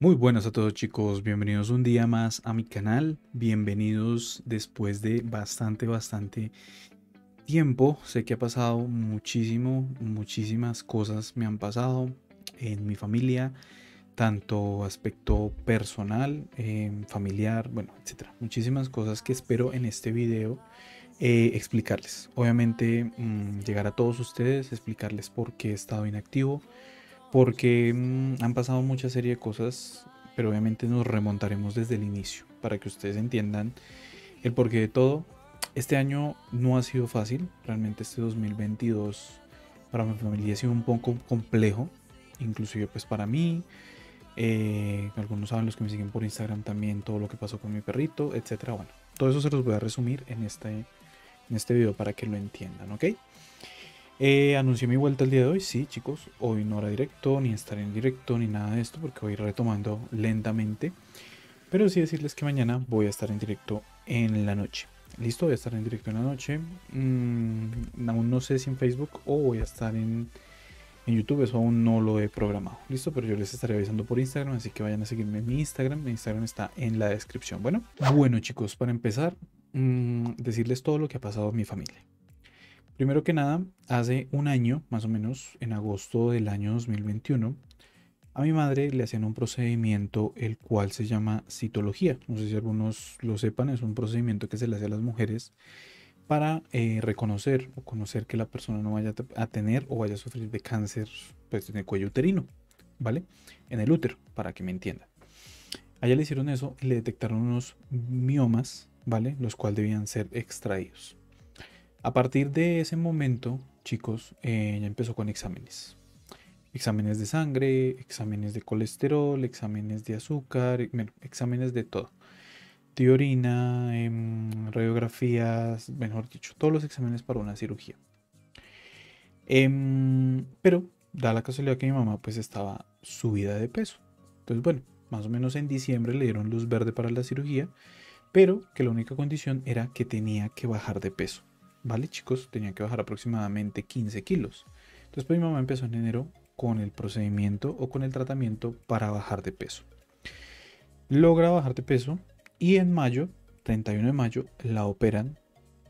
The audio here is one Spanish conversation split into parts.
Muy buenas a todos, chicos, bienvenidos un día más a mi canal, bienvenidos después de bastante tiempo. Sé que ha pasado muchísimas cosas me han pasado en mi familia, tanto aspecto personal, familiar, bueno, etcétera. Muchísimas cosas que espero en este video explicarles. Obviamente llegar a todos ustedes, explicarles por qué he estado inactivo, porque han pasado mucha serie de cosas, pero obviamente nos remontaremos desde el inicio para que ustedes entiendan el porqué de todo. Este año no ha sido fácil, realmente este 2022 para mi familia ha sido un poco complejo, inclusive pues para mí. Algunos saben, los que me siguen por Instagram también, todo lo que pasó con mi perrito, etcétera. Bueno, todo eso se los voy a resumir en este video para que lo entiendan, ¿ok? Anuncié mi vuelta el día de hoy, sí, chicos, hoy no haré directo, ni estaré en directo, ni nada de esto, porque voy retomando lentamente. Pero sí decirles que mañana voy a estar en directo en la noche. Listo, voy a estar en directo en la noche. Aún no sé si en Facebook o voy a estar en YouTube, eso aún no lo he programado. Listo, pero yo les estaré avisando por Instagram, así que vayan a seguirme en mi Instagram está en la descripción. Bueno, chicos, para empezar, decirles todo lo que ha pasado en mi familia. Primero que nada, hace un año, más o menos, en agosto del año 2021, a mi madre le hacían un procedimiento el cual se llama citología. No sé si algunos lo sepan, es un procedimiento que se le hace a las mujeres para reconocer o conocer que la persona no vaya a tener o vaya a sufrir de cáncer, pues, en el cuello uterino, ¿vale? En el útero, para que me entiendan. Allá le hicieron eso y le detectaron unos miomas, ¿vale? Los cuales debían ser extraídos. A partir de ese momento, chicos, ya empezó con exámenes. Exámenes de sangre, exámenes de colesterol, exámenes de azúcar, bueno, exámenes de todo. De orina, radiografías, mejor dicho, todos los exámenes para una cirugía. Pero da la casualidad que mi mamá pues estaba subida de peso. Entonces, bueno, más o menos en diciembre le dieron luz verde para la cirugía, pero que la única condición era que tenía que bajar de peso. Vale, chicos, tenía que bajar aproximadamente 15 kilos. Entonces pues mi mamá empezó en enero con el procedimiento o con el tratamiento para bajar de peso. Logra bajar de peso y en mayo, 31 de mayo, la operan,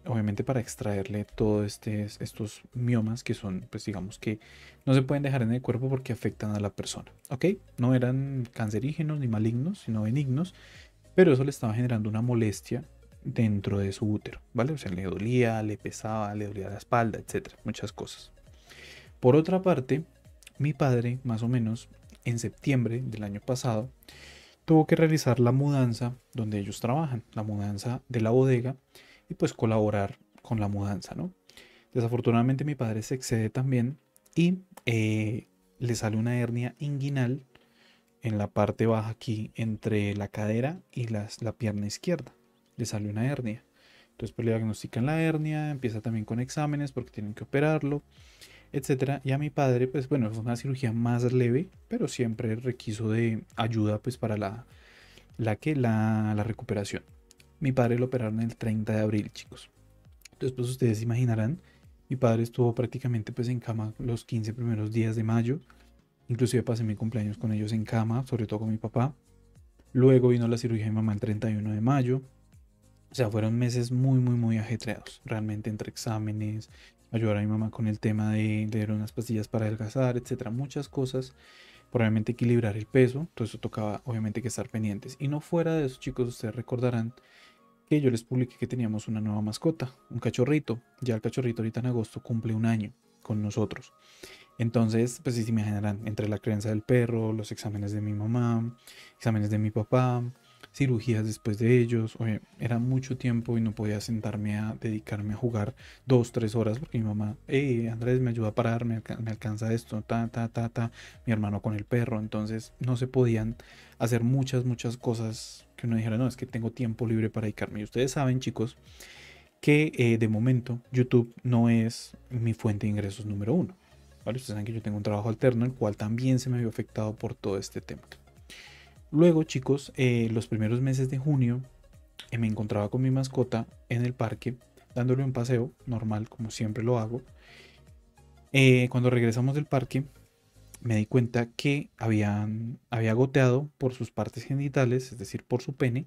obviamente para extraerle todos estos miomas que son, pues digamos que no se pueden dejar en el cuerpo porque afectan a la persona, ¿ok? No eran cancerígenos ni malignos, sino benignos, pero eso le estaba generando una molestia dentro de su útero, ¿vale? O sea, le dolía, le pesaba, le dolía la espalda, etcétera, muchas cosas. Por otra parte, mi padre, más o menos en septiembre del año pasado, tuvo que realizar la mudanza donde ellos trabajan, la mudanza de la bodega, y pues colaborar con la mudanza, ¿no? Desafortunadamente mi padre se excede también y le sale una hernia inguinal en la parte baja aquí, entre la cadera y la pierna izquierda. Le salió una hernia, entonces pues le diagnostican la hernia, empieza también con exámenes porque tienen que operarlo, etcétera. Y a mi padre, pues bueno, fue una cirugía más leve, pero siempre requiso de ayuda pues para la recuperación. Mi padre lo operaron el 30 de abril, chicos. Entonces pues ustedes se imaginarán, mi padre estuvo prácticamente pues en cama los 15 primeros días de mayo, inclusive pasé mi cumpleaños con ellos en cama, sobre todo con mi papá. Luego vino la cirugía de mi mamá el 31 de mayo. O sea, fueron meses muy ajetreados, realmente, entre exámenes, ayudar a mi mamá con el tema de dar unas pastillas para adelgazar, etcétera, muchas cosas, probablemente equilibrar el peso, todo eso tocaba obviamente que estar pendientes. Y no fuera de eso, chicos, ustedes recordarán que yo les publiqué que teníamos una nueva mascota, un cachorrito. Ya el cachorrito ahorita en agosto cumple un año con nosotros. Entonces, pues sí, se imaginarán, entre la crianza del perro, los exámenes de mi mamá, exámenes de mi papá, cirugías después de ellos, oye, era mucho tiempo y no podía sentarme a dedicarme a jugar 2-3 horas porque mi mamá, hey, Andrés, me ayuda a parar, me alcanza esto, mi hermano con el perro. Entonces no se podían hacer muchas cosas que uno dijera, no, es que tengo tiempo libre para dedicarme. Y ustedes saben, chicos, que de momento YouTube no es mi fuente de ingresos número uno, ¿vale? Ustedes saben que yo tengo un trabajo alterno, el cual también se me vio afectado por todo este tema. Luego, chicos, los primeros meses de junio me encontraba con mi mascota en el parque, dándole un paseo normal, como siempre lo hago. Cuando regresamos del parque, me di cuenta que había goteado por sus partes genitales, es decir, por su pene,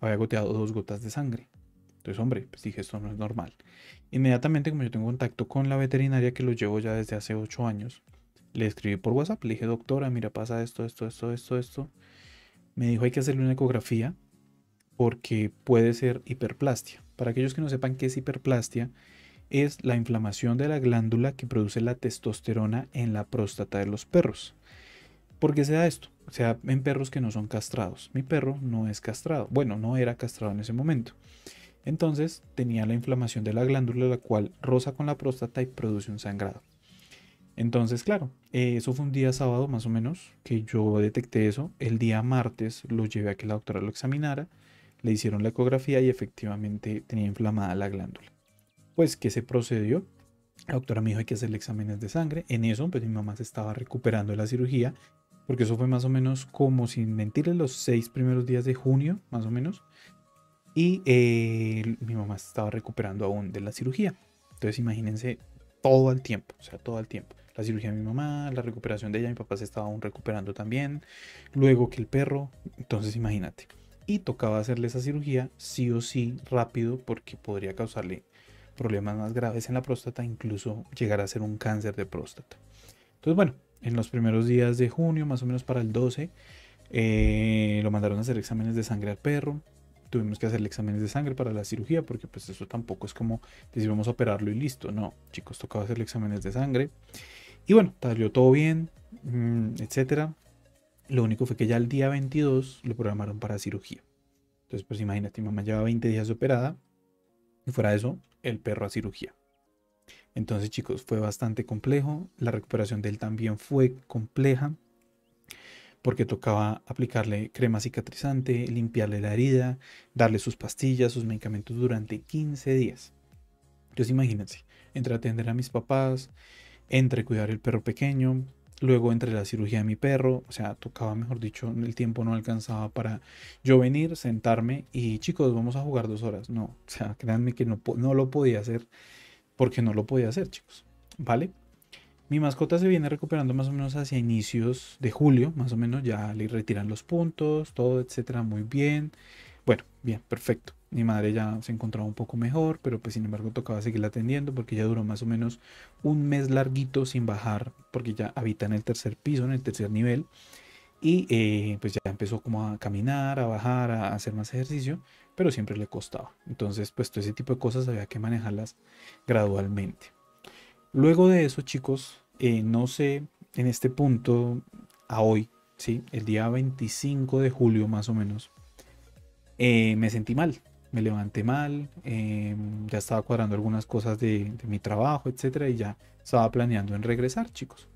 había goteado 2 gotas de sangre. Entonces, hombre, pues dije, esto no es normal. Inmediatamente, como yo tengo contacto con la veterinaria que lo llevo ya desde hace 8 años, le escribí por WhatsApp, le dije, doctora, mira, pasa esto. Me dijo, hay que hacerle una ecografía porque puede ser hiperplastia. Para aquellos que no sepan qué es hiperplastia, es la inflamación de la glándula que produce la testosterona en la próstata de los perros. ¿Por qué se da esto? Se da en perros que no son castrados. Mi perro no es castrado. Bueno, no era castrado en ese momento. Entonces tenía la inflamación de la glándula, la cual roza con la próstata y produce un sangrado. Entonces, claro, eso fue un día sábado más o menos que yo detecté eso. El día martes lo llevé a que la doctora lo examinara. Le hicieron la ecografía y efectivamente tenía inflamada la glándula. Pues que se procedió, la doctora me dijo, hay que hacerle exámenes de sangre. En eso, pues mi mamá se estaba recuperando de la cirugía, porque eso fue más o menos, como sin mentirle, los 6 primeros días de junio, más o menos, y mi mamá se estaba recuperando aún de la cirugía. Entonces imagínense, todo el tiempo, o sea, todo el tiempo, la cirugía de mi mamá, la recuperación de ella, mi papá se estaba aún recuperando también, luego que el perro, entonces imagínate, y tocaba hacerle esa cirugía sí o sí rápido, porque podría causarle problemas más graves en la próstata, incluso llegar a ser un cáncer de próstata. Entonces, bueno, en los primeros días de junio, más o menos para el 12, lo mandaron a hacer exámenes de sangre al perro. Tuvimos que hacerle exámenes de sangre para la cirugía, porque pues eso tampoco es como decir vamos a operarlo y listo. No, chicos, tocaba hacerle exámenes de sangre. Y bueno, salió todo bien, etcétera. Lo único fue que ya el día 22 lo programaron para cirugía. Entonces, pues imagínate, mi mamá lleva 20 días operada y fuera de eso, el perro a cirugía. Entonces, chicos, fue bastante complejo. La recuperación de él también fue compleja, porque tocaba aplicarle crema cicatrizante, limpiarle la herida, darle sus pastillas, sus medicamentos durante 15 días. Entonces, imagínense, entre atender a mis papás, entre cuidar el perro pequeño, luego entre la cirugía de mi perro, o sea, tocaba, mejor dicho, el tiempo no alcanzaba para yo venir, sentarme y, chicos, vamos a jugar 2 horas. No, o sea, créanme que no lo podía hacer, porque no lo podía hacer, chicos, ¿vale? Mi mascota se viene recuperando más o menos hacia inicios de julio, más o menos, ya le retiran los puntos, todo, etcétera, muy bien. Bueno, bien, perfecto. Mi madre ya se encontraba un poco mejor, pero pues sin embargo tocaba seguirla atendiendo, porque ya duró más o menos 1 mes larguito sin bajar, porque ya habita en el 3er piso, en el 3er nivel, y pues ya empezó como a caminar, a bajar, a hacer más ejercicio, pero siempre le costaba. Entonces, pues todo ese tipo de cosas había que manejarlas gradualmente. Luego de eso, chicos, no sé, en este punto a hoy, ¿sí? El día 25 de julio más o menos, me sentí mal. Me levanté mal, ya estaba cuadrando algunas cosas de mi trabajo, etcétera, y ya estaba planeando en regresar, chicos.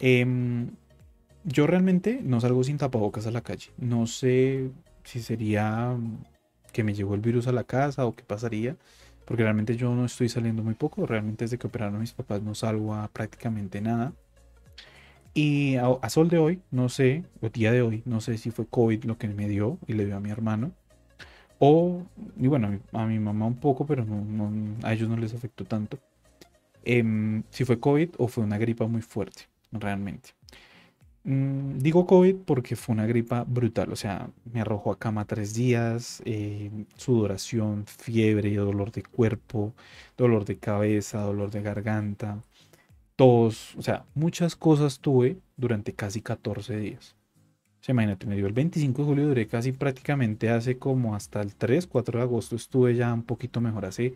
Yo realmente no salgo sin tapabocas a la calle. No sé si sería que me llegó el virus a la casa o qué pasaría, porque realmente yo no estoy saliendo muy poco. Realmente desde que operaron a mis papás no salgo a prácticamente nada. Y a sol de hoy, no sé, o día de hoy, no sé si fue COVID lo que me dio y le dio a mi hermano. O, y bueno, a mi mamá un poco, pero a ellos no les afectó tanto. Si fue COVID o fue una gripa muy fuerte, realmente. Digo COVID porque fue una gripa brutal. O sea, me arrojó a cama 3 días, sudoración, fiebre, dolor de cuerpo, dolor de cabeza, dolor de garganta, tos. O sea, muchas cosas tuve durante casi 14 días. Se imagínate, me dio el 25 de julio, duré casi prácticamente hace como hasta el 3, 4 de agosto estuve ya un poquito mejor, hace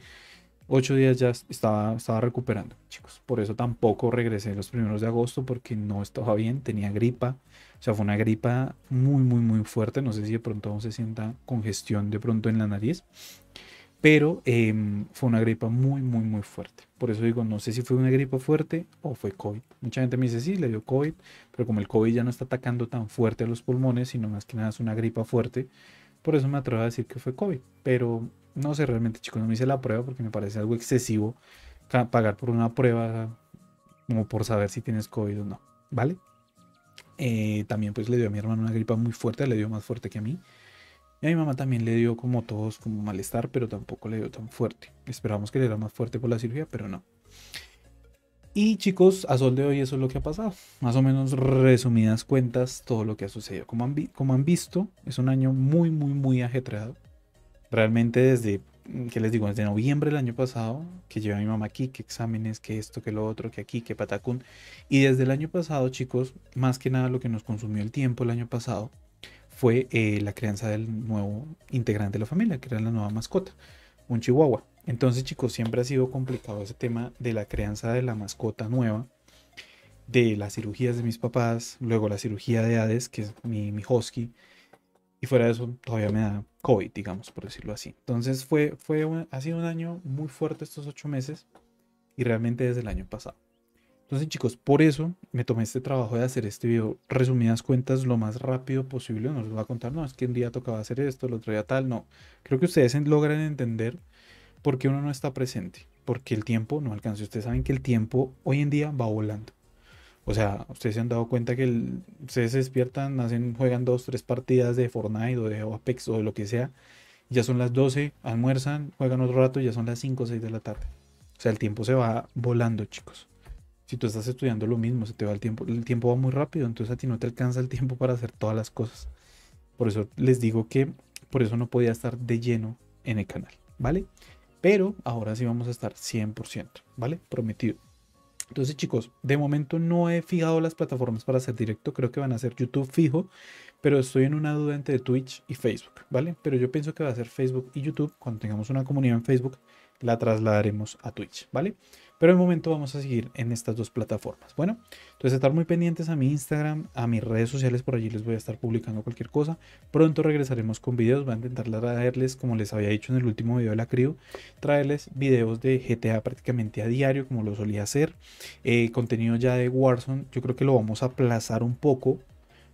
8 días ya estaba recuperando, chicos. Por eso tampoco regresé los primeros de agosto, porque no estaba bien, tenía gripa, o sea, fue una gripa muy, muy, muy fuerte. No sé si de pronto aún se sienta congestión de pronto en la nariz, pero fue una gripa muy, muy, muy fuerte. Por eso digo, no sé si fue una gripa fuerte o fue COVID. Mucha gente me dice, sí, le dio COVID, pero como el COVID ya no está atacando tan fuerte a los pulmones, sino más que nada es una gripa fuerte, por eso me atrevo a decir que fue COVID. Pero no sé realmente, chicos, no me hice la prueba, porque me parece algo excesivo pagar por una prueba como por saber si tienes COVID o no, ¿vale? También pues le dio a mi hermano una gripa muy fuerte, le dio más fuerte que a mí. Y a mi mamá también le dio como todos, como malestar, pero tampoco le dio tan fuerte. Esperábamos que le diera más fuerte por la cirugía, pero no. Y chicos, a sol de hoy eso es lo que ha pasado. Más o menos resumidas cuentas todo lo que ha sucedido. Como han visto, es un año muy, muy, muy ajetreado. Realmente desde, ¿qué les digo? Desde noviembre del año pasado, que lleva a mi mamá aquí, que exámenes, que esto, que lo otro, que aquí, que patacún. Y desde el año pasado, chicos, más que nada lo que nos consumió el tiempo el año pasado fue la crianza del nuevo integrante de la familia, que era la nueva mascota, un chihuahua. Entonces, chicos, siempre ha sido complicado ese tema de la crianza de la mascota nueva, de las cirugías de mis papás, luego la cirugía de Hades, que es mi husky, y fuera de eso todavía me da COVID, digamos, por decirlo así. Entonces ha sido un año muy fuerte estos 8 meses, y realmente desde el año pasado. Entonces, chicos, por eso me tomé este trabajo de hacer este video, resumidas cuentas, lo más rápido posible. No les voy a contar, no, es que un día tocaba hacer esto, el otro día tal, no. Creo que ustedes logran entender por qué uno no está presente, porque el tiempo no alcanza. Ustedes saben que el tiempo hoy en día va volando. O sea, ustedes se han dado cuenta que ustedes se despiertan, juegan 2, 3 partidas de Fortnite o de Apex o de lo que sea, ya son las 12, almuerzan, juegan otro rato y ya son las 5 o 6 de la tarde. O sea, el tiempo se va volando, chicos. Si tú estás estudiando lo mismo, se te va el tiempo va muy rápido, entonces a ti no te alcanza el tiempo para hacer todas las cosas. Por eso les digo que por eso no podía estar de lleno en el canal, ¿vale? Pero ahora sí vamos a estar 100%, ¿vale? Prometido. Entonces, chicos, de momento no he fijado las plataformas para hacer directo, creo que van a ser YouTube fijo, pero estoy en una duda entre Twitch y Facebook, ¿vale? Pero yo pienso que va a ser Facebook y YouTube. Cuando tengamos una comunidad en Facebook, la trasladaremos a Twitch, ¿vale? Pero de momento vamos a seguir en estas 2 plataformas. Bueno, entonces estar muy pendientes a mi Instagram, a mis redes sociales, por allí les voy a estar publicando cualquier cosa. Pronto regresaremos con videos, voy a intentar traerles, como les había dicho en el último video de la crew, traerles videos de GTA prácticamente a diario, como lo solía hacer. Contenido ya de Warzone, yo creo que lo vamos a aplazar un poco,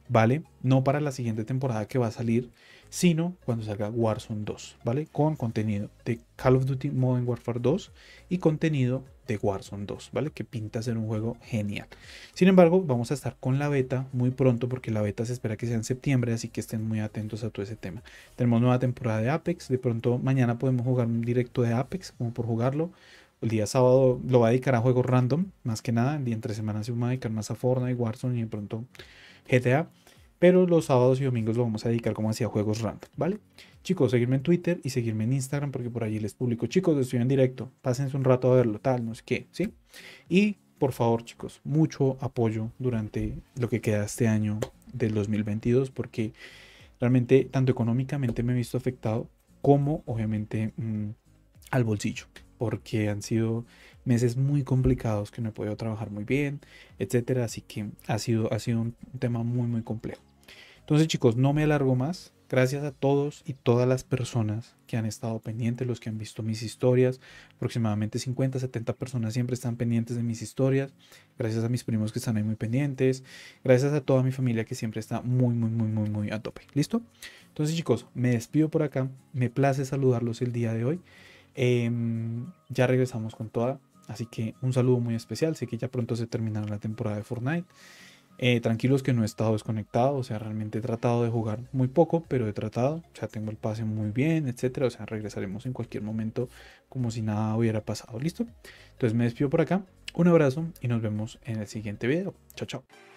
¿vale? No para la siguiente temporada que va a salir, sino cuando salga Warzone 2, ¿vale? Con contenido de Call of Duty Modern Warfare 2 y contenido de Warzone 2, ¿vale? Que pinta ser un juego genial. Sin embargo, vamos a estar con la beta muy pronto, porque la beta se espera que sea en septiembre, así que estén muy atentos a todo ese tema. Tenemos nueva temporada de Apex, de pronto mañana podemos jugar un directo de Apex, como por jugarlo. El día sábado lo va a dedicar a juegos random, más que nada, el día entre semanas se va a dedicar más a Fortnite, Warzone y de pronto GTA. Pero los sábados y domingos lo vamos a dedicar como hacía juegos random, ¿vale? Chicos, seguirme en Twitter y seguirme en Instagram, porque por allí les publico. Chicos, estoy en directo, pásense un rato a verlo, tal, no sé qué, ¿sí? Y por favor, chicos, mucho apoyo durante lo que queda este año del 2022, porque realmente tanto económicamente me he visto afectado como obviamente al bolsillo, porque han sido meses muy complicados que no he podido trabajar muy bien, etcétera. Así que ha sido un tema muy, muy complejo. Entonces, chicos, no me alargo más. Gracias a todos y todas las personas que han estado pendientes, los que han visto mis historias. Aproximadamente 50, 70 personas siempre están pendientes de mis historias. Gracias a mis primos que están ahí muy pendientes. Gracias a toda mi familia que siempre está muy, muy, muy, muy, muy a tope. ¿Listo? Entonces, chicos, me despido por acá. Me place saludarlos el día de hoy. Ya regresamos con toda. Así que un saludo muy especial. Sé que ya pronto se terminará la temporada de Fortnite. Tranquilos que no he estado desconectado, o sea, realmente he tratado de jugar muy poco, pero he tratado, o sea, tengo el pase muy bien, etcétera, o sea, regresaremos en cualquier momento como si nada hubiera pasado, ¿listo? Entonces me despido por acá, un abrazo y nos vemos en el siguiente video, chao, chao.